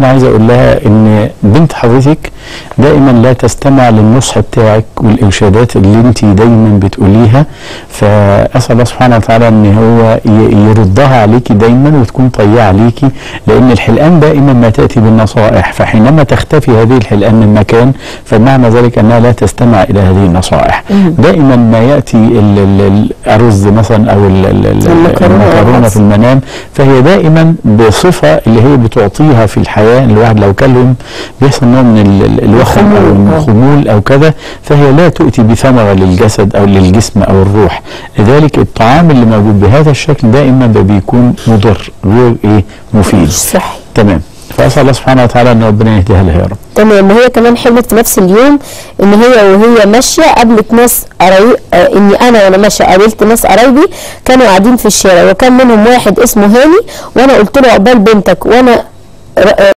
انا عايز اقول لها ان بنت حضرتك دائما لا تستمع للنصح بتاعك والارشادات اللي انت دايما بتقوليها، فاسال الله سبحانه وتعالى ان هو يردها عليكي دايما وتكون طيعه عليكي، لان الحلقان دائما ما تاتي بالنصائح، فحينما تختفي هذه الحلقان من مكان فمعنى ذلك انها لا تستمع الى هذه النصائح. دائما ما ياتي الارز مثلا او المكرونه في المنام، فهي دائما بصفه اللي هي بتعطيها في الحياه، الواحد لو كلم بيحصل نوع من الوخم او الخمول او كذا، فهي لا تؤتي بثمره للجسد او للجسم او الروح. لذلك الطعام اللي موجود بهذا الشكل دائما ده بيكون مضر غير ايه مفيد. صح. تمام. فاسال الله سبحانه وتعالى ان ربنا يهديها لها يا رب. تمام. وهي كمان حلمت نفس اليوم ان هي وهي ماشيه قابلت ناس اني انا وانا ماشيه قابلت ناس قرايبي كانوا قاعدين في الشارع، وكان منهم واحد اسمه هاني، وانا قلت له عقبال بنتك وانا